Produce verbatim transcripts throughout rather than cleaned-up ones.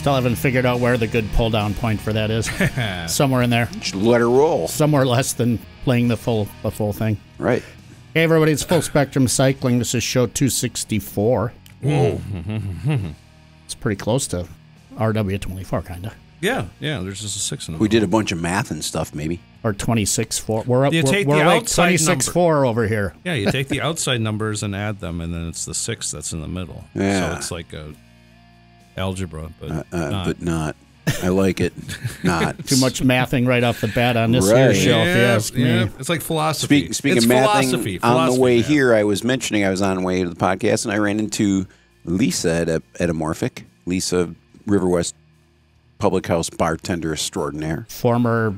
Still haven't figured out where the good pull-down point for that is. Somewhere in there. Just let her roll. Somewhere less than playing the full the full thing. Right. Hey, everybody, it's Full Spectrum Cycling. This is show two sixty-four. Whoa. It's pretty close to R W twenty-four, kind of. Yeah, yeah, there's just a six in the We did a bunch of math and stuff, maybe. Or twenty-six four. We're up, you take we're, the we're outside like twenty-six four over here. Yeah, you take the outside numbers and add them, and then it's the six that's in the middle. Yeah. So it's like a algebra, but uh, uh, not. But not. I like it. Not. Too much mathing right off the bat on this right. here shelf, yeah, if you ask me. Yeah. It's like philosophy. Speak, speaking it's of mathing, philosophy. on philosophy, the way yeah. here, I was mentioning I was on the way to the podcast, and I ran into Lisa at a, Edomorphic. Lisa, Riverwest Public House bartender extraordinaire. Former,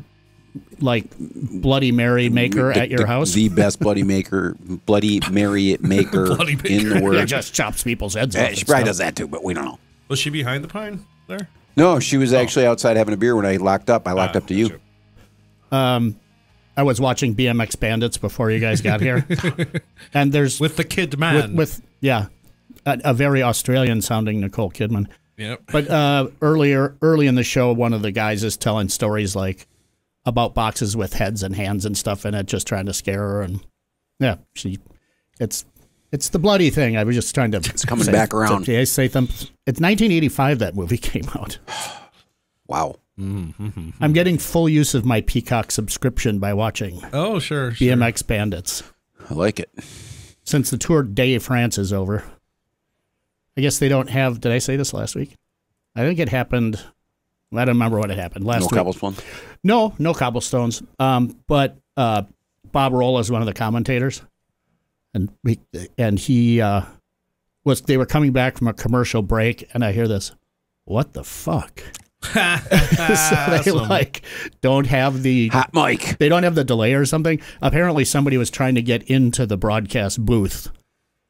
like, Bloody Mary maker the, at your the, house? The best Bloody maker, Bloody Mary maker bloody in the world. Yeah, just chops people's heads off. Yeah, she probably stuff. does that too, but we don't know. Was she behind the pine there? No, she was oh. actually outside having a beer when I locked up. I locked uh, up to you. Sure. Um, I was watching B M X Bandits before you guys got here. And there's... With the kid man. With, with yeah. A, a very Australian-sounding Nicole Kidman. Yep. But uh, earlier, early in the show, one of the guys is telling stories like about boxes with heads and hands and stuff in it, just trying to scare her. And yeah, she, it's it's the bloody thing. I was just trying to. It's coming say, back around. Say, say them, it's nineteen eighty-five that movie came out. Wow. Mm-hmm. I'm getting full use of my Peacock subscription by watching. Oh sure, sure. B M X Bandits. I like it. Since the Tour de France is over. I guess they don't have, did I say this last week? I think it happened, I don't remember what it happened last week. No cobblestones? No, no cobblestones. Um, but uh, Bob Roll is one of the commentators. And we, and he uh, was, they were coming back from a commercial break, and I hear this, what the fuck? So they like don't have the hot mic. They don't have the delay or something. Apparently somebody was trying to get into the broadcast booth.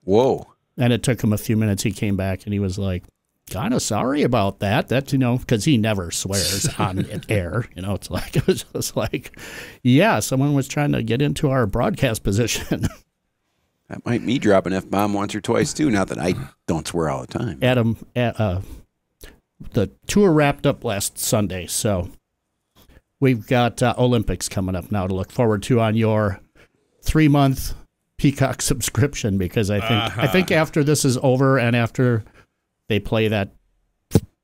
Whoa. And it took him a few minutes. He came back and he was like, kind of sorry about that. That's, you know, because he never swears on air. You know, it's like, it was just like, yeah, someone was trying to get into our broadcast position. That might me drop an F-bomb once or twice, too, now that I don't swear all the time. Adam, uh, the tour wrapped up last Sunday. So we've got uh, Olympics coming up now to look forward to on your three-month Peacock subscription, because I think uh-huh. I think after this is over and after they play that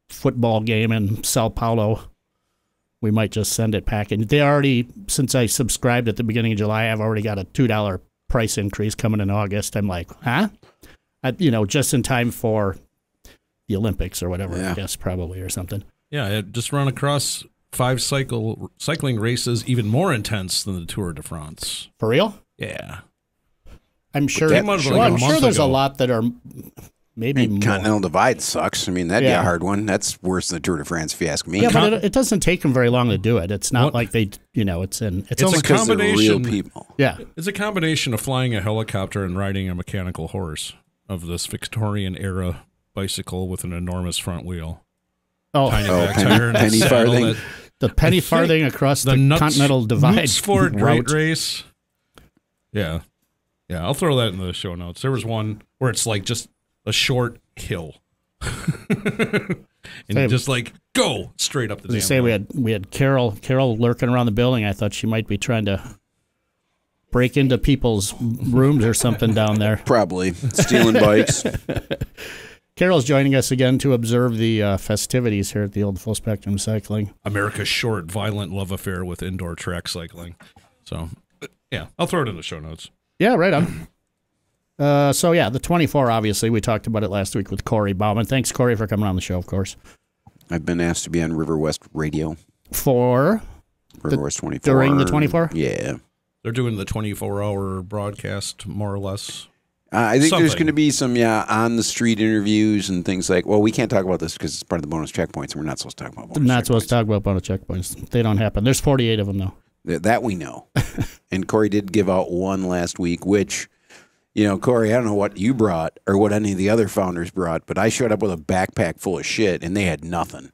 football game in Sao Paulo, we might just send it packaged. They already, since I subscribed at the beginning of July, I've already got a two dollar price increase coming in August. I'm like, huh? I, you know, just in time for the Olympics or whatever, yeah. I guess probably or something. Yeah, it just run across five cycle cycling races even more intense than the Tour de France. For real? Yeah. I'm sure. That, well, like I'm sure there's ago. a lot that are maybe. I mean, Continental Divide sucks. I mean, that'd yeah. be a hard one. That's worse than the Tour de France, if you ask me. Yeah, but it, it doesn't take them very long to do it. It's not what? like they, you know, it's in. It's, it's a combination. Real people. Yeah, it's a combination of flying a helicopter and riding a mechanical horse of this Victorian era bicycle with an enormous front wheel. Oh, tiny oh, back penny, tire and penny farthing. That, the penny farthing across the, the Nuts, Continental Divide for great race. Yeah. Yeah, I'll throw that in the show notes. There was one where it's like just a short hill, and so you just like go straight up the. You say line. we had we had Carol Carol lurking around the building. I thought she might be trying to break into people's rooms or something down there. Probably stealing bikes. Carol's joining us again to observe the uh, festivities here at the old Full Spectrum Cycling. America's short, violent love affair with indoor track cycling. So, yeah, I'll throw it in the show notes. Yeah, right on. Uh, so, yeah, the twenty-four, obviously. We talked about it last week with Corey Bauman. Thanks, Corey, for coming on the show, of course. I've been asked to be on Riverwest Radio. For? Riverwest twenty-four. During the twenty-four? Yeah. They're doing the twenty-four hour broadcast, more or less. Uh, I think Something. there's going to be some, yeah, on-the-street interviews and things like, well, we can't talk about this because it's part of the bonus checkpoints, and we're not supposed to talk about bonus checkpoints. We're not supposed to talk about bonus checkpoints. They don't happen. There's forty-eight of them, though. That we know. And Corey did give out one last week, which, you know, Corey, I don't know what you brought or what any of the other founders brought, but I showed up with a backpack full of shit, and they had nothing.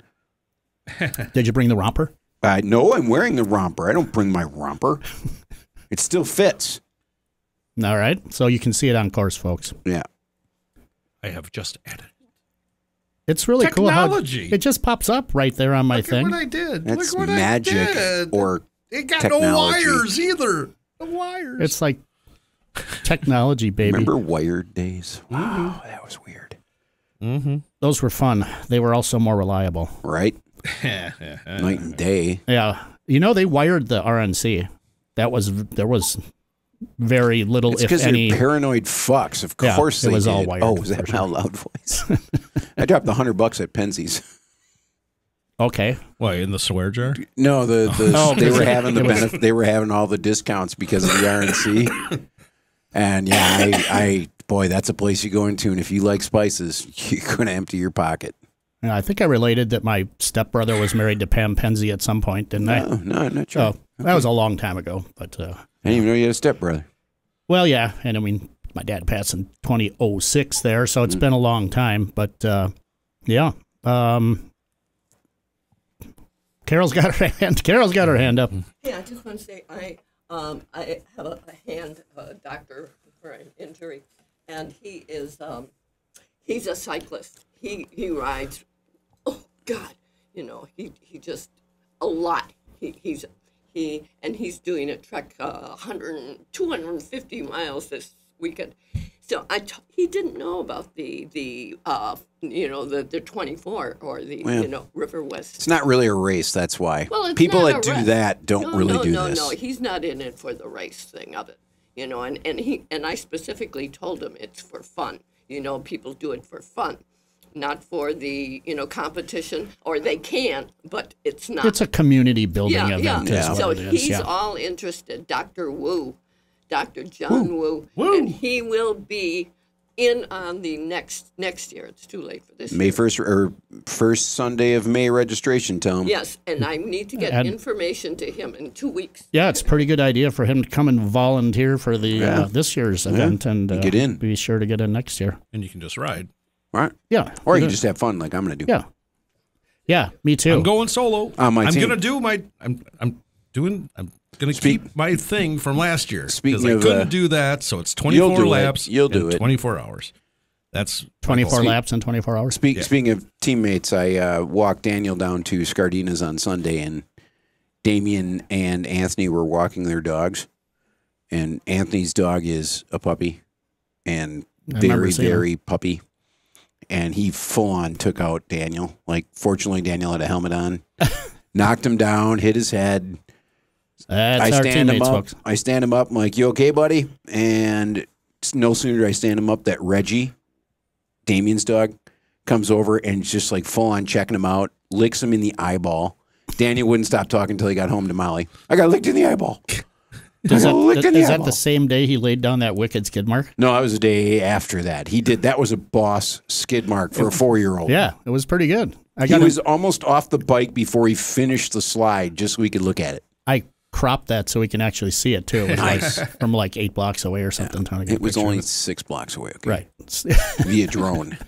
Did you bring the romper? Uh, no, I'm wearing the romper. I don't bring my romper. It still fits. All right. So you can see it on course, folks. Yeah. I have just added. It's really technology. cool how it just pops up right there on my Look thing. Look what I did. That's Look what magic I did. Or it got technology. no wires either. No wires. It's like technology, baby. Remember Wired days? Wow, that was weird. Mm-hmm. Those were fun. They were also more reliable. Right? Night and day. Yeah. You know, they wired the R N C. That was, there was very little, it's if any. It's because they're paranoid fucks. Of course yeah, it they was did. All wired. Oh, was that my sure. loud voice? I dropped the hundred bucks at Penzi's. Okay. Why, in the swear jar? No, the, the oh, they were having the benefit, they were having all the discounts because of the R N C. And yeah, I, I boy, that's a place you go into, and if you like spices, you're gonna empty your pocket. I think I related that my stepbrother was married to Pam Penzi at some point, didn't no, I? No, not sure. So, okay. That was a long time ago. But, uh, I didn't even know you had a stepbrother. Well, yeah. And, I mean, my dad passed in twenty oh six there, so it's mm. been a long time. But, uh, yeah. Um, Carol's got her hand. Carol's got her hand up. Yeah, I just want to say I, um, I have a, a hand uh, doctor for an injury, and he is um, he's a cyclist. He, he rides. God, you know, he, he just, a lot, he, he's, he, and he's doing a trek uh, one hundred, two hundred fifty miles this weekend. So I, t he didn't know about the, the uh, you know, the, the twenty-four or the, well, you know, River West. It's not really a race, that's why. Well, it's people that do that don't no, really no, do no, this. No, no, he's not in it for the race thing of it, you know, and, and he, and I specifically told him it's for fun. You know, people do it for fun. Not for the, you know, competition, or they can, but it's not. It's a community building yeah, event. Yeah, yeah. So he's yeah. all interested. Doctor Wu, Doctor John Wu, Wu, and he will be in on the next next year. It's too late for this. May year. first or first Sunday of May registration. Tell him. Yes, and I need to get and, information to him in two weeks. Yeah, it's a pretty good idea for him to come and volunteer for the yeah. uh, this year's yeah. event and uh, get in. Be sure to get in next year. And you can just ride. Right. Yeah. Or you can just have fun like I'm going to do. Yeah. Yeah, me too. I'm going solo. On my I'm going to do my I'm I'm doing I'm going to keep my thing from last year because I couldn't uh, do that, so it's twenty-four laps. You'll do it. twenty-four hours. That's twenty-four laps in twenty-four hours. Speak, yeah. Speaking of teammates, I uh, walked Daniel down to Scardina's on Sunday, and Damien and Anthony were walking their dogs, and Anthony's dog is a puppy and very very puppy. And he full-on took out Daniel. Like, fortunately, Daniel had a helmet on. Knocked him down, hit his head. That's I stand him up. Folks. I stand him up. I'm like, you okay, buddy? And no sooner do I stand him up that Reggie, Damien's dog, comes over and just, like, full-on checking him out, licks him in the eyeball. Daniel wouldn't stop talking until he got home to Molly. I got licked in the eyeball. Is that, is that the same day he laid down that wicked skid mark? No, that was a day after that. He did. That was a boss skid mark for a four-year-old. Yeah, it was pretty good. I got he was almost off the bike before he finished the slide, just so we could look at it. I cropped that so we can actually see it, too. It was nice. Like, from like eight blocks away or something. Yeah, it was only it. six blocks away. Okay. Right. Via drone.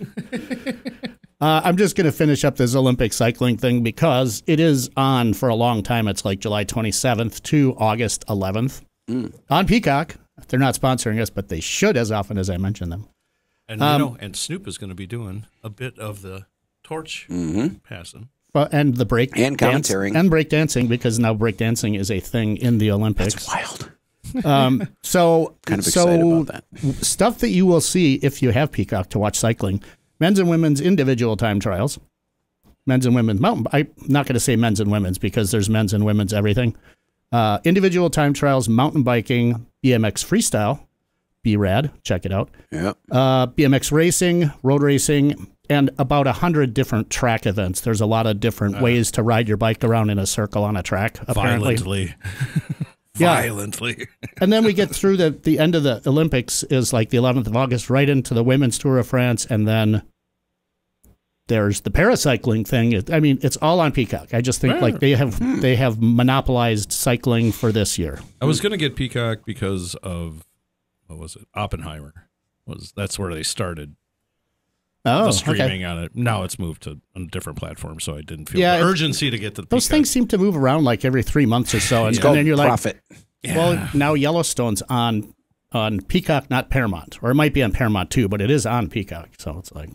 Uh, I'm just going to finish up this Olympic cycling thing because it is on for a long time. It's like July twenty-seventh to August eleventh. Mm. On Peacock. They're not sponsoring us, but they should as often as I mention them. And um, you know, and Snoop is going to be doing a bit of the torch mm-hmm. passing. Well, and the break and commentary and break dancing, because now break dancing is a thing in the Olympics. That's wild. um, so kind of so excited about that. Stuff that you will see if you have Peacock to watch cycling: men's and women's individual time trials, men's and women's mountain. I'm not going to say men's and women's because there's men's and women's everything. Uh, individual time trials, mountain biking, B M X freestyle, B-Rad, check it out. Yeah. Uh, B M X racing, road racing, and about one hundred different track events. There's a lot of different uh, ways to ride your bike around in a circle on a track, apparently. Violently. Yeah. Violently. And then we get through the, the end of the Olympics is like the eleventh of August, right into the Women's Tour of France, and then there's the paracycling thing. I mean, it's all on Peacock. I just think yeah. like they have hmm. they have monopolized cycling for this year. I was going to get Peacock because of what was it? Oppenheimer was that's where they started. Oh, the streaming okay. on it. Now it's moved to a different platform, so I didn't feel yeah, the urgency to get to the Peacock. Those things seem to move around like every three months or so, and, it's and called then you're profit. Like, yeah. well, now Yellowstone's on on Peacock, not Paramount, or it might be on Paramount too, but it is on Peacock, so it's like.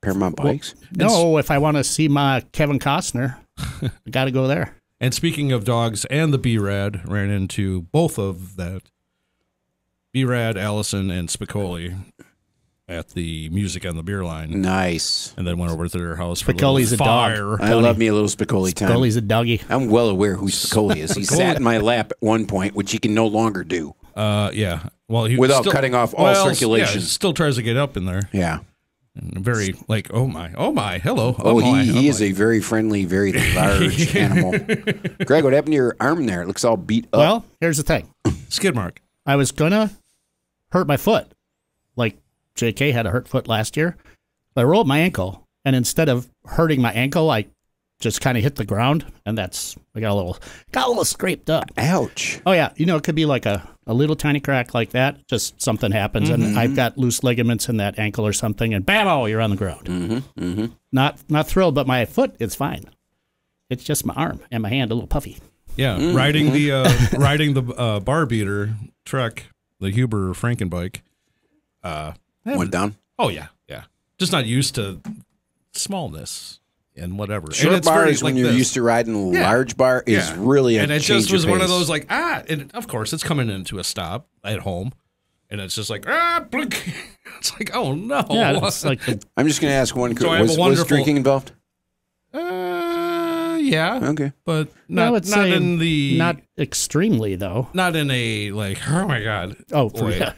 Paramount Bikes? Well, no, if I want to see my Kevin Costner, I got to go there. And speaking of dogs and the B-Rad, ran into both of that. B-Rad, Allison, and Spicoli at the Music on the Beer Line. Nice. And then went over to their house for Spicoli's a, a fire. Dog. I love me a little Spicoli time. Spicoli's a doggy. I'm well aware who Spicoli is. He Spicoli. sat in my lap at one point, which he can no longer do. Uh, yeah. Well, he Without still, cutting off all well, circulation. Yeah, he still tries to get up in there. Yeah. And very, like, oh my, oh my, hello. Oh, oh he, my, he oh is my. a very friendly, very large animal. Greg, what happened to your arm there? It looks all beat up. Well, here's the thing. Skid mark. I was going to hurt my foot, like J K had a hurt foot last year. But I rolled my ankle, and instead of hurting my ankle, I just kind of hit the ground, and that's, I got a little, got a little scraped up. Ouch. Oh, yeah. You know, it could be like a, a little tiny crack like that. Just something happens, mm-hmm. and I've got loose ligaments in that ankle or something, and bam, oh, you're on the ground. Mm-hmm. Mm-hmm. Not, not thrilled, but my foot is fine. It's just my arm and my hand a little puffy. Yeah, mm-hmm. riding the uh, riding the uh, bar beater truck, the Huber Frankenbike. Uh, Went down? Oh, yeah, yeah. Just not used to smallness and whatever. Short and it's bar is like when you're this. used to riding yeah. large bar is yeah. really a And it just was of one of those like, ah, and of course it's coming into a stop at home. And it's just like, ah, blink. It's like, oh, no. Yeah, it's like the... I'm just going to ask one. So was, wonderful... was drinking involved? Yeah. Okay. But not, not in the not extremely though. Not in a like oh my god. Oh for yeah.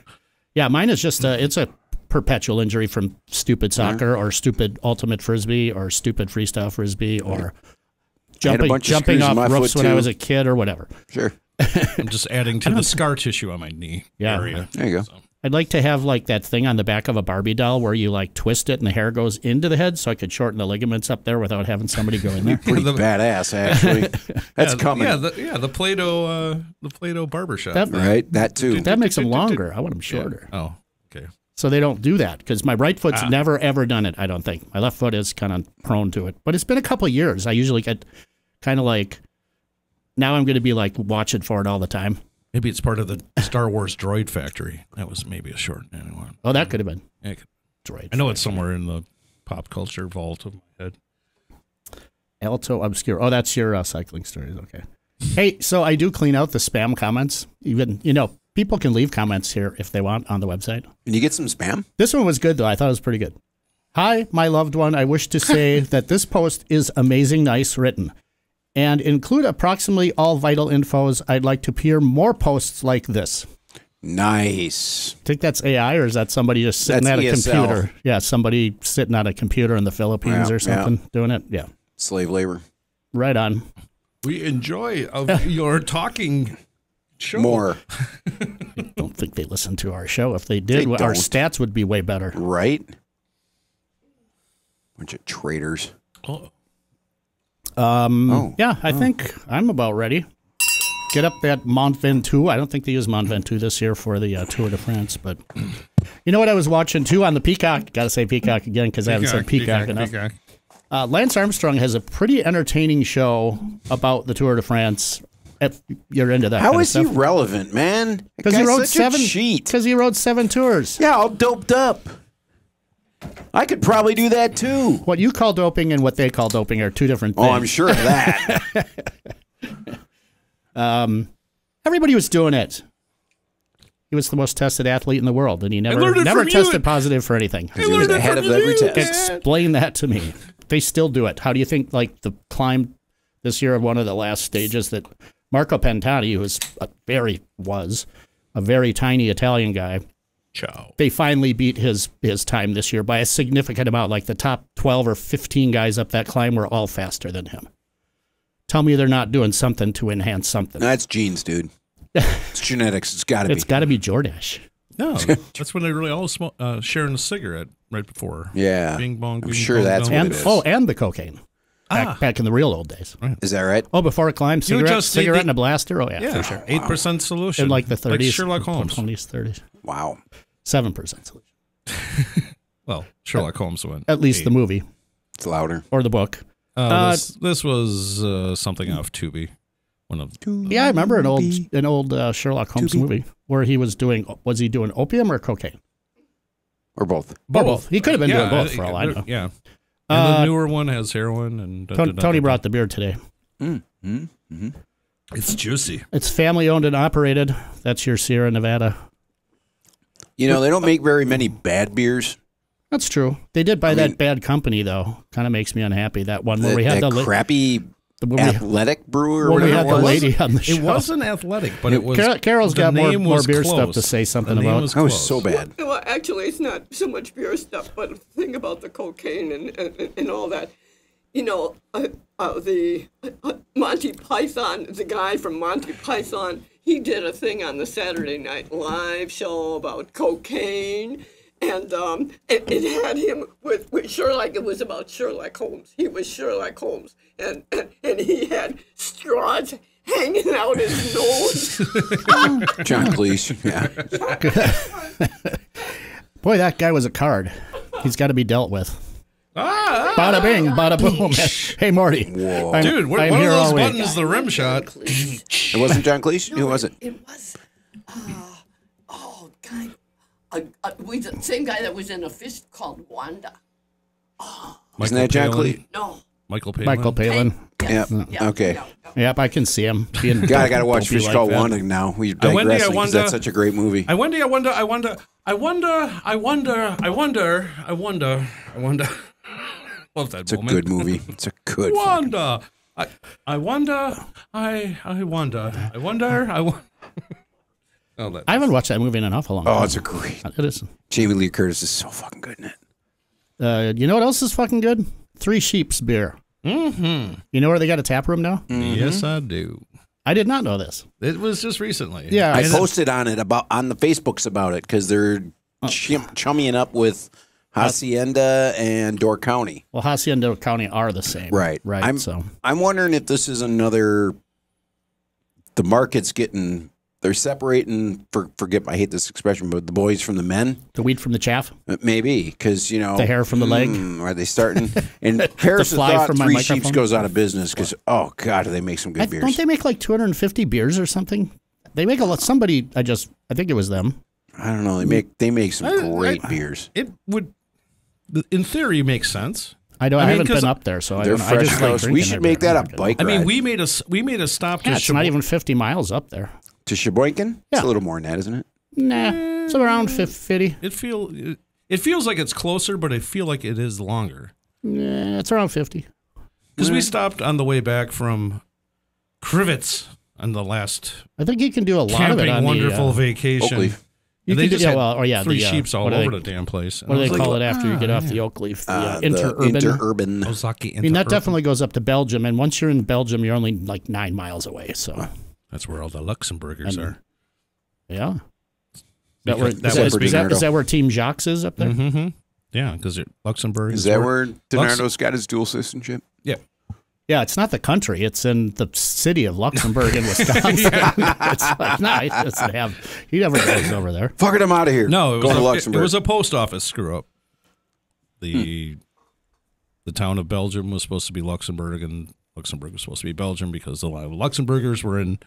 Yeah, mine is just a, it's a perpetual injury from stupid soccer yeah. or stupid ultimate frisbee or stupid freestyle frisbee or jumping jumping off ropes when too. I was a kid or whatever. Sure. I'm just adding to the scar tissue on my knee yeah. area. There you go. So. I'd like to have like that thing on the back of a Barbie doll where you like twist it and the hair goes into the head so I could shorten the ligaments up there without having somebody go in there. Pretty the, badass, actually. That's yeah, coming. Yeah, the, yeah, the Play-Doh, uh, the Play-Doh barbershop. That, right, that too. Dude, that makes them longer. I want them shorter. Yeah. Oh, okay. So they don't do that because my right foot's ah. never, ever done it, I don't think. My left foot is kind of prone to it. But it's been a couple of years. I usually get kind of like, now I'm going to be like watching for it all the time. Maybe it's part of the Star Wars droid factory. That was maybe a short one. Oh, that could have been. Yeah, could. Droid. I know it's somewhere in the pop culture vault of my head. Alto Obscure. Oh, that's your uh, cycling stories. Okay. Hey, so I do clean out the spam comments. Even, you know, people can leave comments here if they want on the website. Can you get some spam? This one was good, though. I thought it was pretty good. Hi, my loved one. I wish to say that this post is amazing, nice, written. And include approximately all vital infos. I'd like to hear more posts like this. Nice. I think that's A I or is that somebody just sitting that's at a E S L. Computer? Yeah, somebody sitting at a computer in the Philippines yeah, or something yeah. doing it. Yeah. Slave labor. Right on. We enjoy of your talking show. More. I don't think they listen to our show. If they did, they our stats would be way better. Right? Bunch of traitors. Oh. Um, oh, yeah, I oh. think I'm about ready. Get up that Mont Ventoux. I don't think they use Mont Ventoux this year for the uh, Tour de France, but you know what I was watching, too, on the Peacock? Got to say Peacock again because I haven't said Peacock, Peacock enough. Peacock. Uh, Lance Armstrong has a pretty entertaining show about the Tour de France. If you're into that How kind is of stuff. He relevant, man? Because he rode seven Because he rode seven tours. Yeah, all doped up. I could probably do that, too. What you call doping and what they call doping are two different things. Oh, I'm sure of that. um, everybody was doing it. He was the most tested athlete in the world, and he never never tested you. positive for anything. He was ahead of every test. Explain that to me. They still do it. How do you think, like, the climb this year of one of the last stages that Marco Pantani, who was a very, was a very tiny Italian guy, Ciao. They finally beat his his time this year by a significant amount. Like the top twelve or fifteen guys up that climb were all faster than him. Tell me they're not doing something to enhance something. No, that's genes, dude. It's genetics. It's got to be. It's got to be Jordache. No, that's when they really all smoke, uh, sharing a cigarette right before. Yeah. Bing bong. Bing, I'm sure bong, that's bong. What and, it is. Oh, and the cocaine. Back, ah. back in the real old days. Right. Is that right? Oh, before a climb, cigarette, just, cigarette they, and a blaster? Oh, yeah, yeah for sure. eight percent wow. solution. In like the thirties. Like Sherlock Holmes. twenties, thirties. Wow. seven percent solution. Well, Sherlock Holmes went. At least eight. The movie. It's louder. Or the book. Uh, uh, this, this was uh, something off Tubi. One of Tubi. Yeah, I remember an old an old uh, Sherlock Holmes Tubi. Movie where he was doing, was he doing opium or cocaine? Or both. Both. Or both. He could have been yeah, doing both for all I know. Yeah. And uh, the newer one has heroin. And da, da, da, da, Tony brought the beer today. Mm, mm, mm. It's juicy. It's family owned and operated. That's your Sierra Nevada. You know, they don't make very many bad beers. That's true. They did buy I that mean, bad company, though. Kind of makes me unhappy. That one where the, we had the crappy we, athletic brewer. Or we had the lady on the show. It wasn't athletic, but it was. Carol, Carol's got more, more beer close. stuff to say something about. Was that was so bad. Well, well, actually, it's not so much beer stuff, but the thing about the cocaine and and, and all that. You know, uh, uh, the uh, Monty Python, the guy from Monty Python, he did a thing on the Saturday Night Live show about cocaine. And um, it, it had him with, with Sherlock. It was about Sherlock Holmes. He was Sherlock Holmes, and and, and he had straws hanging out his nose. John Cleese, yeah. Boy, that guy was a card. He's got to be dealt with. Ah, bada bing, bada boom. Hey, Morty. Whoa. I'm, Dude, what, I'm one of those buttons is the rim shot. It wasn't John Cleese? No, Who was it? It was, uh, oh, God. Uh, uh, we the same guy that was in A Fish Called Wanda. Oh. Isn't that John Cleese? No. Michael Palin. Michael Palin. Yes. Yep. Yep. Okay. Yep. Yep, I can see him. Being God, I got to watch Fish Called Wanda now. We're digressing because that's such a great movie. I wonder, I wonder, I wonder, I wonder, I wonder, I wonder, I wonder, I wonder. Love that it's moment. It's a good movie. It's a good Wanda. I, I wonder, I, I wonder, I wonder, I wonder. Oh, I haven't watched that movie in an awful long time. Oh, it's a great. It is. Jamie Lee Curtis is so fucking good in it. Uh, you know what else is fucking good? Three Sheep's beer. Mm-hmm. You know where they got a tap room now? Mm-hmm. Yes, I do. I did not know this. It was just recently. Yeah, I posted on it about on the Facebooks about it because they're oh. chum chummying up with Hacienda and Door County. Well, Hacienda and Door County are the same, right? Right. I'm, so I'm wondering if this is another. The market's getting. They're separating, for, forget, I hate this expression, but the boys from the men. The weed from the chaff? Maybe, because, you know. The hair from the leg? Mm, are they starting? And Paris thought Three microphone. Sheeps goes out of business because, oh, God, do they make some good I, beers. Don't they make like two hundred fifty beers or something? They make a lot. Somebody, I just, I think it was them. I don't know. They make they make some I, great I, beers. It would, in theory, make sense. I don't. I, I mean, haven't been up there, so I don't know. I just like we should make that a bike ride. I mean, we made a, we made a stop. Yeah, it's not even fifty miles up there. To Sheboygan? Yeah. It's a little more than that, isn't it? Nah, it's around fifty. It, feel, it, it feels like it's closer, but I feel like it is longer. Nah, it's around fifty. Because mm. we stopped on the way back from Crivets on the last I think you can do a lot camping, of it on wonderful the, uh, vacation. Oakleaf. You they do, just yeah, had well, or yeah, three the, uh, sheeps all over they, the damn place. What do they like, call it after ah, you get off yeah. the Oakleaf? The, uh, uh, the Interurban. Interurban. Osaki Interurban. I mean, that definitely goes up to Belgium, and once you're in Belgium, you're only like nine miles away, so... Huh. That's where all the Luxembourgers and, are. Yeah. That where, that is, that, is, that, is that where Team Jacques is up there? Mm-hmm. Yeah, because Luxembourg is, is that where, where Donardo's got his dual citizenship? Yeah. Yeah, it's not the country. It's in the city of Luxembourg in Wisconsin. It's like, no, he doesn't have, he never goes over there. Fucking him out of here. No, it was, a, Luxembourg. It, it was a post office screw-up. The, hmm. the town of Belgium was supposed to be Luxembourg, and Luxembourg was supposed to be Belgium because a lot of Luxembourgers were in...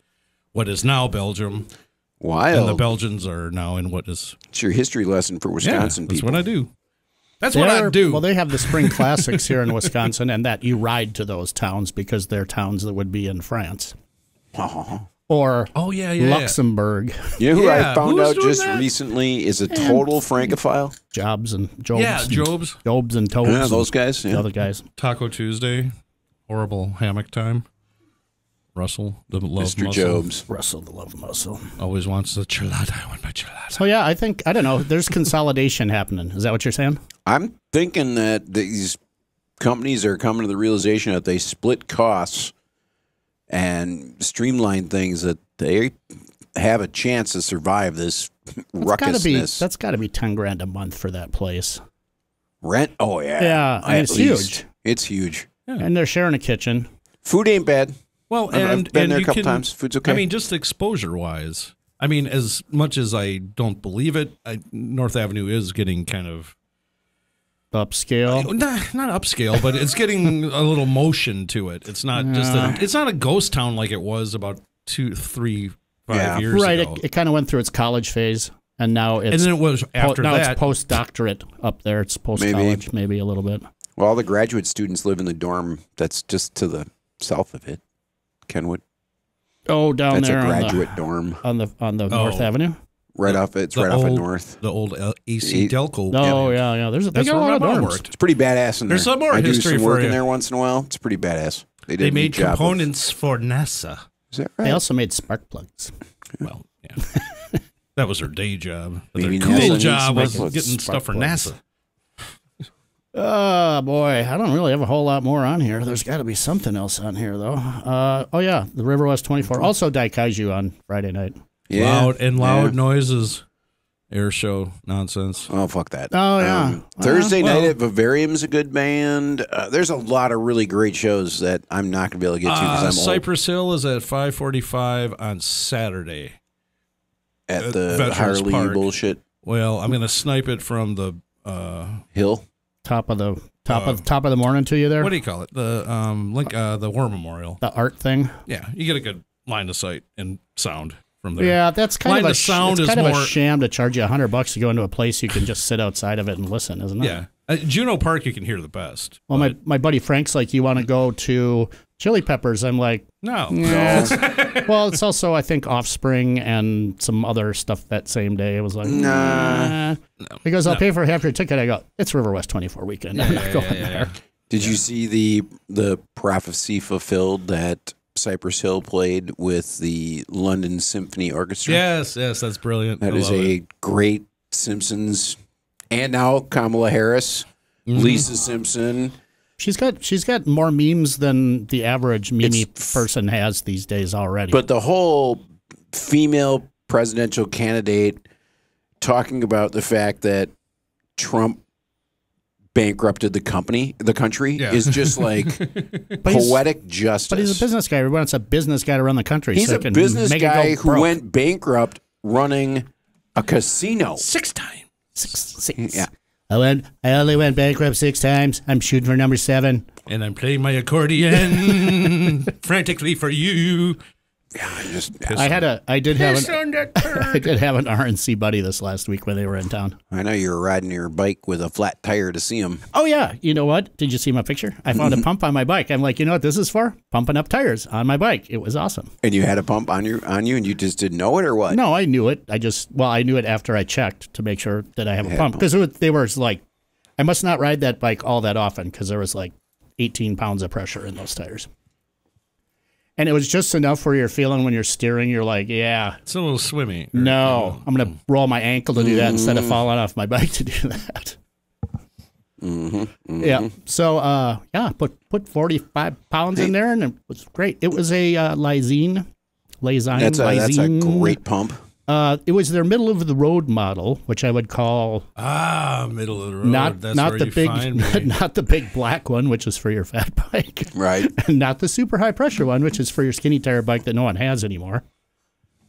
what is now Belgium. Wild. And the Belgians are now in what is... It's your history lesson for Wisconsin yeah, that's people. That's what I do. That's they're, what I do. Well, they have the spring classics here in Wisconsin, and that you ride to those towns because they're towns that would be in France. Oh. Or oh, yeah, yeah, Luxembourg. Yeah. You know who yeah. I found Who's out just that? recently is a total and Francophile? Jobs and Jobs. Yeah, Jobs. Jobs and Tobes. Yeah, those guys. Yeah. The other guys. Taco Tuesday. Horrible hammock time. Russell, the love Mister muscle. Jobs. Russell, the love muscle. Always wants the chilada. I want my chilada. So, yeah, I think, I don't know, there's consolidation happening. Is that what you're saying? I'm thinking that these companies are coming to the realization that they split costs and streamline things, that they have a chance to survive this that's ruckusness. Gotta be, that's got to be ten grand a month for that place. Rent? Oh, yeah. Yeah, and it's least. huge. It's huge. Yeah. And they're sharing a kitchen. Food ain't bad. Well, and I've been and there a couple can, times. Food's okay. I mean, just exposure-wise. I mean, as much as I don't believe it, I, North Avenue is getting kind of upscale. I, not, not upscale, but it's getting a little motion to it. It's not uh, just that it's not a ghost town like it was about two, three, five yeah. years right, ago. Right. It, it kind of went through its college phase. And now it's and then it was after now that. It's postdoctorate up there. It's post college, maybe. maybe a little bit. Well, all the graduate students live in the dorm that's just to the south of it, Kenwood. Oh, down that's there. That's a graduate on the, dorm on the on the oh. North Avenue. Right the, off, it's right old, off of North. The old A C Delco. Oh yeah, yeah. There's a, they got a lot of dorms. Worked. It's pretty badass in there. There's some more I history do some work for you. in there once in a while. It's pretty badass. They, they made components of, for NASA. Is that right? They also made spark plugs. Well, yeah. That was her day job. But their cool job was getting stuff for NASA. Oh, boy. I don't really have a whole lot more on here. There's got to be something else on here, though. Uh, oh, yeah. The Riverwest twenty-four. Also Daikaiju on Friday night. Yeah. Loud and loud yeah. noises. Air show nonsense. Oh, fuck that. Oh, yeah. Um, Thursday uh, well, night at Vivarium's a good band. Uh, there's a lot of really great shows that I'm not going to be able to get to because uh, I'm Cypress old. Hill is at five forty-five on Saturday. At the Veterans Harley Park. bullshit. Well, I'm going to snipe it from the uh, hill top of the top uh, of top of the morning to you there. What do you call it? The um link uh, the war memorial, the art thing. Yeah, you get a good line of sight and sound from there. Yeah, that's kind line of a sound it's is kind more, of a sham to charge you a hundred bucks to go into a place you can just sit outside of it and listen, isn't it? Yeah, uh, Juneau Park you can hear the best. Well, but... my my buddy Frank's like, you want to go to Chili Peppers? I'm like, no. No. Well, it's also, I think, Offspring and some other stuff that same day. It was like, nah. nah. No. He goes, I'll no. pay for half your ticket. I go, it's Riverwest twenty-four weekend. Yeah, I'm not yeah, going yeah, there. Yeah. Did yeah. you see the the prophecy fulfilled that Cypress Hill played with the London Symphony Orchestra? Yes, yes, that's brilliant. That I is a it. great Simpsons. And now Kamala Harris, mm-hmm. Lisa Simpson. She's got she's got more memes than the average meme person has these days already. But the whole female presidential candidate talking about the fact that Trump bankrupted the company, the country, yeah. is just like poetic justice. But he's a business guy. Everyone wants a business guy to run the country. He's so a can business make guy who broke. went bankrupt running a casino six times. Six, six. Yeah. I went. I only went bankrupt six times. I'm shooting for number seven, and I'm playing my accordion frantically for you. Yeah, I just. I had a. I did have an. I did have an R N C buddy this last week when they were in town. I know you were riding your bike with a flat tire to see him. Oh yeah, you know what? Did you see my picture? I found a pump on my bike. I'm like, you know what this is for? Pumping up tires on my bike. It was awesome. And you had a pump on your on you, and you just didn't know it, or what? No, I knew it. I just well, I knew it after I checked to make sure that I have I a pump because they were like, I must not ride that bike all that often because there was like eighteen pounds of pressure in those tires. And it was just enough where you're feeling when you're steering, you're like, yeah. It's a little swimmy. No, I'm going to roll my ankle to do that mm-hmm. instead of falling off my bike to do that. Mm-hmm. Mm-hmm. Yeah. So, uh, yeah, put put forty-five pounds hey. in there, and it was great. It was a uh, Lysine. Lysine. That's a, Lysine. That's a great pump. Uh, it was their middle of the road model, which I would call ah middle of the road. Not That's not the big, not, not the big black one, which is for your fat bike, right? And not the super high pressure one, which is for your skinny tire bike that no one has anymore.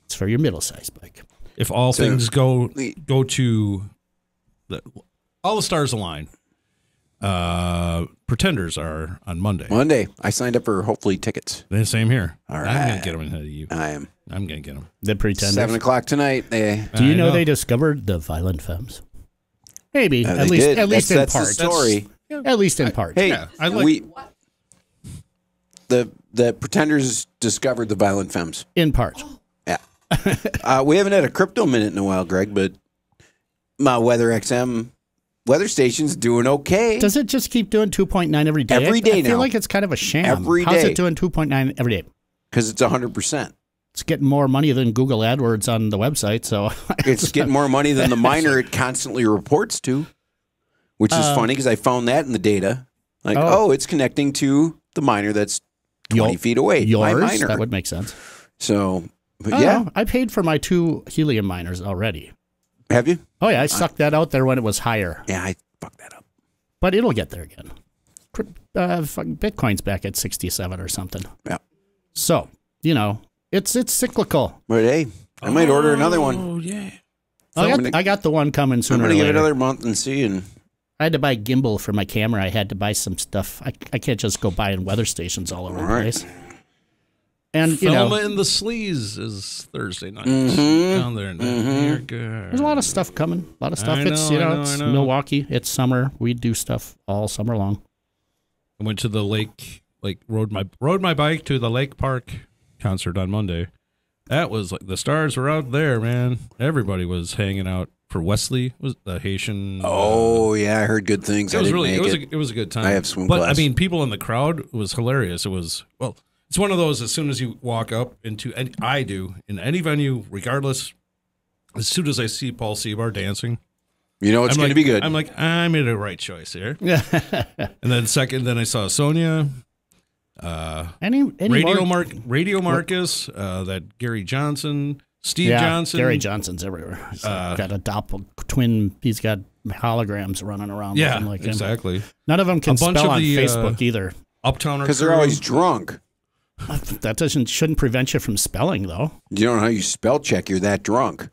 It's for your middle sized bike. If all so, things go go to the, all the stars align. Uh, Pretenders are on Monday. Monday, I signed up for hopefully tickets. The same here. All right, I'm gonna get them ahead of you. I am. I'm gonna get them. The Pretenders. Seven o'clock tonight. They, Do you know, know they discovered the Violent Femmes? Maybe uh, at, least, at least at least in part. Story. Yeah. At least in part. Hey, yeah, I like we, the the Pretenders discovered the Violent Femmes in part. Yeah. uh, we haven't had a crypto minute in a while, Greg, but my Weather X M. Weather station's doing okay. Does it just keep doing two point nine every day? Every day I, I now. I feel like it's kind of a sham. Every How's day. How's it doing two point nine every day? Because it's one hundred percent. It's getting more money than Google AdWords on the website. So It's getting more money than the miner it constantly reports to, which is uh, funny because I found that in the data. Like, oh, oh it's connecting to the miner that's twenty your, feet away. Yours? My miner. That would make sense. So, but oh, yeah. I paid for my two helium miners already. Have you? Oh, yeah. I sucked that out there when it was higher. Yeah, I fucked that up. But it'll get there again. Uh, Bitcoin's back at sixty-seven or something. Yeah. So, you know, it's it's cyclical. But, hey, I might oh, order another one. Oh, yeah. So I, got, gonna, I got the one coming sooner I'm going to get another month and see. And I had to buy a gimbal for my camera. I had to buy some stuff. I, I can't just go buying weather stations all over all the place. Right. And you Thelma know, in the Sleaze is Thursday night mm-hmm. down there. In mm-hmm. There's a lot of stuff coming. A lot of stuff. I it's know, you know, know it's know. Milwaukee. It's summer. We do stuff all summer long. I went to the lake. Like rode my rode my bike to the Lake Park concert on Monday. That was like the stars were out there, man. Everybody was hanging out for Wesley, was the Haitian. Oh uh, yeah, I heard good things. It I was really it was it. A, it was a good time. I have swim but, class. I mean, people in the crowd was hilarious. It was well. It's one of those, as soon as you walk up into, and I do, in any venue, regardless, as soon as I see Paul Seabar dancing. You know it's I'm going like, to be good. I'm like, I made a right choice here. And then second, then I saw Sonia, uh, any, any Radio, Mar Radio Marcus, uh, that Gary Johnson, Steve yeah, Johnson. Gary Johnson's everywhere. He's uh, got a doppel twin. He's got holograms running around. Yeah, like exactly. Him. None of them can spell on the, Facebook uh, either. Uptown because they're always drunk. That doesn't shouldn't prevent you from spelling, though. You don't know how you spell check. You're that drunk.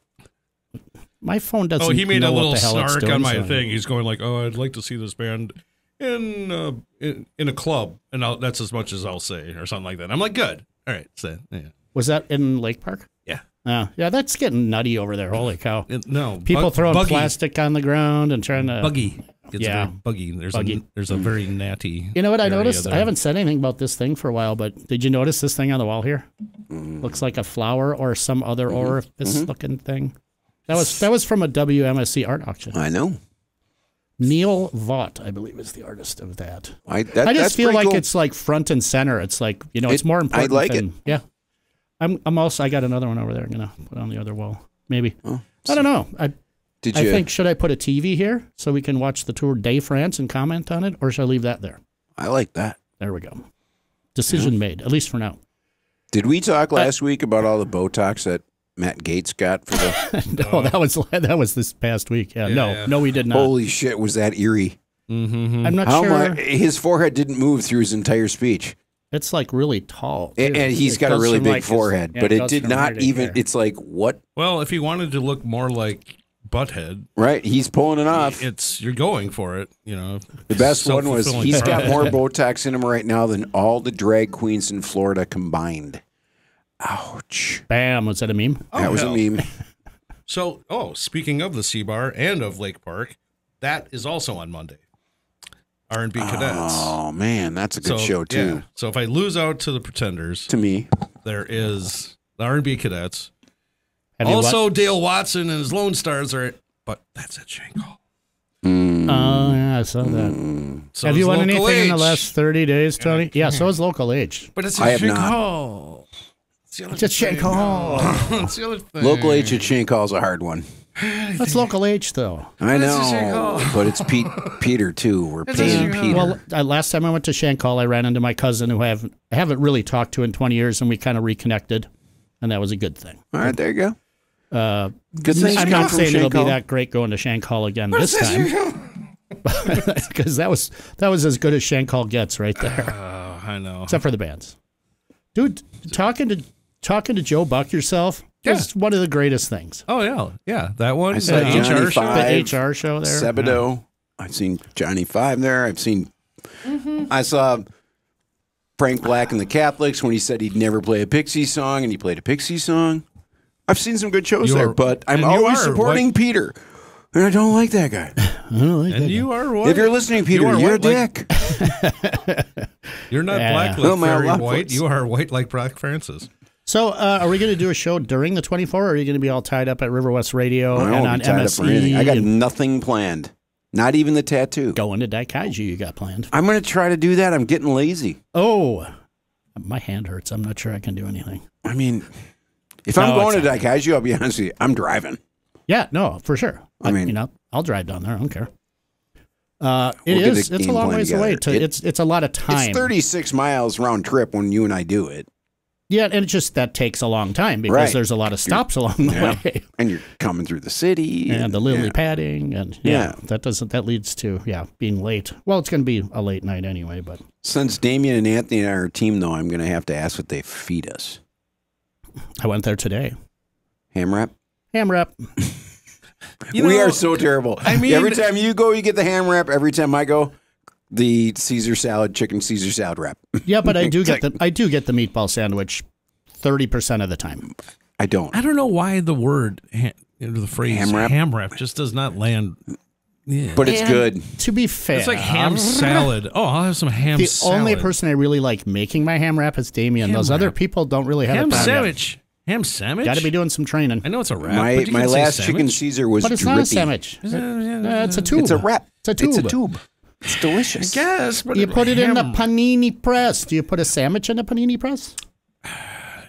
My phone doesn't. Oh, he made know a little snark on my on. thing. He's going like, "Oh, I'd like to see this band in uh, in, in a club," and I'll, that's as much as I'll say, or something like that. I'm like, "Good, all right." So, yeah. Was that in Lake Park? Yeah. Oh, yeah. That's getting nutty over there. Holy cow! It, no, people bug, throwing buggy. plastic on the ground and trying to buggy. It's yeah, buggy. There's buggy. A there's a very natty. You know what I noticed? There. I haven't said anything about this thing for a while, but did you notice this thing on the wall here? Mm. Looks like a flower or some other mm-hmm. orifice mm-hmm. looking thing. That was that was from a W M S C art auction. I know. Neil Vaught, I believe, is the artist of that. I that, I just feel like cool. it's like front and center. It's like you know, it, it's more important. I like than, it. Yeah. I'm I'm also I got another one over there. I'm gonna put on the other wall. Maybe oh, I don't know. I. Did you? I think, should I put a T V here so we can watch the Tour de France and comment on it, or should I leave that there? I like that. There we go. Decision yeah. made, at least for now. Did we talk last uh, week about all the Botox that Matt Gaetz got for the... no, uh, that was that was this past week. Yeah, yeah, no, yeah. no, we did not. Holy shit, was that eerie. Mm-hmm. I'm not How sure. My, his forehead didn't move through his entire speech. It's like really tall. It, and he's it got a really big like forehead, his, yeah, but it, it did not right even... Here. It's like, what? Well, if he wanted to look more like... Butthead, right? He's pulling it off. It's you're going for it, you know. The best one was he's got more Botox in him right now than all the drag queens in Florida combined. Ouch! Bam! Was that a meme? Oh, that was hell. a meme. So, oh, speaking of the Seabar and of Lake Park, that is also on Monday. R and B Cadets. Oh man, that's a good so, show too. Yeah. So if I lose out to the Pretenders, to me, there is the R and B Cadets. Also, what? Dale Watson and his Lone Stars are at, but that's at Shank Hall. Mm. Oh, yeah, I saw that. Mm. So have you won anything H. in the last thirty days, Tony? Yeah, yeah so is Local H. But it's at Shank Hall. It's, it's at Shank Hall. It's the other thing. Local H at Shank Hall is a hard one. That's Local H, though. I know, but it's Pete, Peter, too. We're paying Peter. Well, uh, last time I went to Shank Hall, I ran into my cousin who I haven't, I haven't really talked to in twenty years, and we kind of reconnected, and that was a good thing. All right, there you go. Uh, Good thing I'm not saying it'll be that great going to Shank Hall again this time, because that was that was as good as Shank Hall gets right there. Uh, I know, except for the bands, dude. Talking to talking to Joe Buck yourself yeah. is one of the greatest things. Oh yeah, yeah, that one. I saw the H R show, the H R show there. Sebado. Yeah. I've seen Johnny Five there. I've seen. Mm-hmm. I saw Frank Black and the Catholics when he said he'd never play a Pixies song, and he played a Pixies song. I've seen some good shows You're, there, but I'm always are, supporting what? Peter, and I don't like that guy. I don't like and that you guy. Are what? If you're listening, Peter, you are you're a dick. Like, you're not yeah. black like no, Barry White. White. You are white like Brock Francis. So uh, are we going to do a show during the twenty-four, or are you going to be all tied up at Riverwest Radio I and on M S E? I got nothing planned, not even the tattoo. Going to Daikaiju you got planned. I'm going to try to do that. I'm getting lazy. Oh, my hand hurts. I'm not sure I can do anything. I mean... If no, I'm going to Daikaiju, I'll be honest with you, I'm driving. Yeah, no, for sure. I, I mean, you know, I'll drive down there. I don't care. Uh, it we'll is. It's a long ways together. away. To, it, it's it's a lot of time. It's thirty-six miles round trip when you and I do it. Yeah, and it just that takes a long time because right. there's a lot of stops you're, along the yeah. way, and you're coming through the city and, and the lily yeah. padding, and yeah, yeah, that doesn't that leads to yeah being late. Well, it's going to be a late night anyway. But since Damien and Anthony and I are a team, though, I'm going to have to ask what they feed us. I went there today. Ham wrap? Ham wrap. We know, are so terrible. I mean, every time you go, you get the ham wrap. Every time I go, the Caesar salad, chicken Caesar salad wrap. Yeah, but I do get the I do get the meatball sandwich thirty percent of the time. I don't. I don't know why the word, the phrase ham wrap, ham wrap just does not land. Yeah. But it's and good. To be fair. It's like ham salad. Oh, I'll have some ham the salad. The only person I really like making my ham wrap is Damien. Ham Those wrap. Other people don't really have ham a Ham sandwich. Yet. Ham sandwich? Got to be doing some training. I know it's a wrap. My, but you my last chicken Caesar was But it's drippy. Not a sandwich. It's a, it's a tube. It's a wrap. It's a tube. It's a tube. It's delicious. I guess. But you put it ham. in the panini press. Do you put a sandwich in the panini press?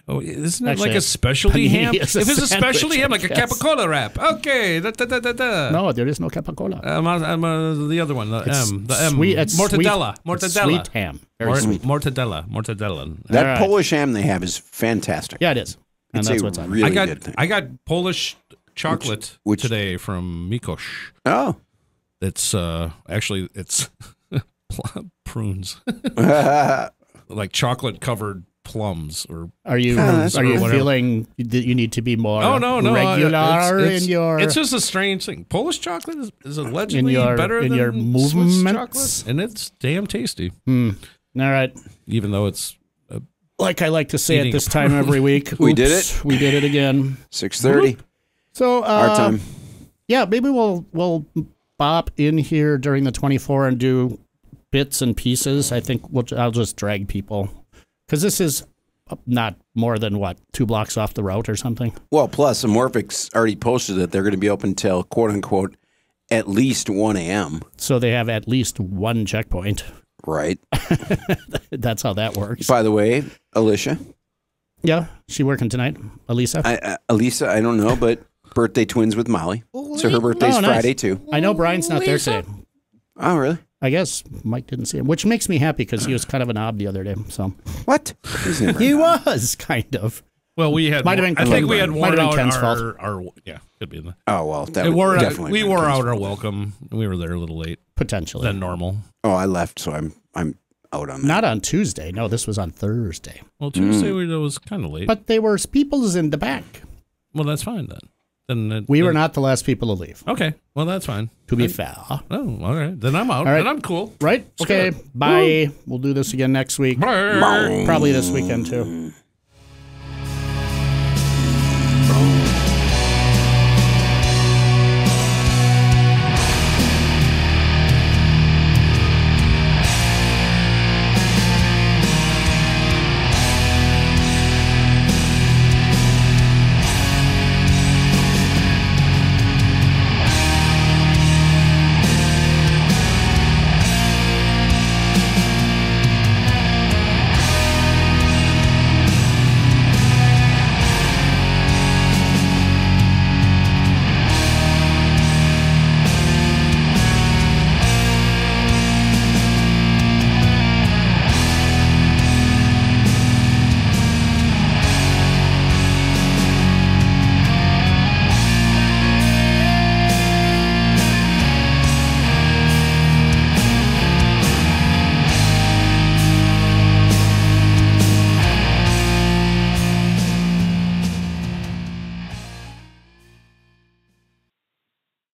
Oh, isn't it Actually, like a specialty ham? A if it's a specialty ham, like a yes. capicola wrap. Okay. Da, da, da, da, da. No, there is no capicola. Um, I'm uh, the other one. The it's M. The M. Sweet, it's mortadella. Sweet, mortadella. It's sweet ham. Very Mort sweet. Mortadella. Mortadella. That right. Polish ham they have is fantastic. Yeah, it is. And it's that's what's on. Really I got. Good thing. I got Polish chocolate which, which, today from Mikosz. Oh. It's uh, actually it's prunes, like chocolate covered plums. Or are you uh, are you whatever. feeling that you need to be more oh, no, no, regular uh, it's, it's, in your? It's just a strange thing. Polish chocolate is, is allegedly in your, better in than your movements? Swiss chocolate, and it's damn tasty. Hmm. All right, even though it's. Uh, like I like to say at this time every week, oops, we did it. We did it again. Six thirty. So uh, our time. Yeah, maybe we'll we'll. Bop in here during the twenty-four and do bits and pieces. I think we'll, I'll just drag people because this is not more than what two blocks off the route or something. Well, plus Amorphic's already posted that they're going to be open till quote unquote at least one A M So they have at least one checkpoint, right? That's how that works. By the way, Alicia. Yeah, she working tonight. Alisa. I, uh, Alisa, I don't know, but. Birthday twins with Molly. So her birthday's oh, nice. Friday, too. I know Brian's not there today. Oh, really? I guess Mike didn't see him, which makes me happy because he was kind of an ob the other day. So What? He was, kind of. Well, we had. Might have been I think we had worn out Ken's our, fault. Our, our... Yeah, could be. The, oh, well, that would wore definitely. Out, we wore out our welcome. We were there a little late. Potentially. Than normal. Oh, I left, so I'm I'm out on that. Not on Tuesday. No, this was on Thursday. Well, Tuesday mm. we, was kind of late. But there were people's in the back. Well, that's fine, then. Then it, we were then, not the last people to leave. Okay. Well, that's fine. To be I, fair. Oh, all right. Then I'm out. All right. Then I'm cool. Right? Okay. Okay. Bye. Woo. We'll do this again next week. Bye. Bye. Probably this weekend, too.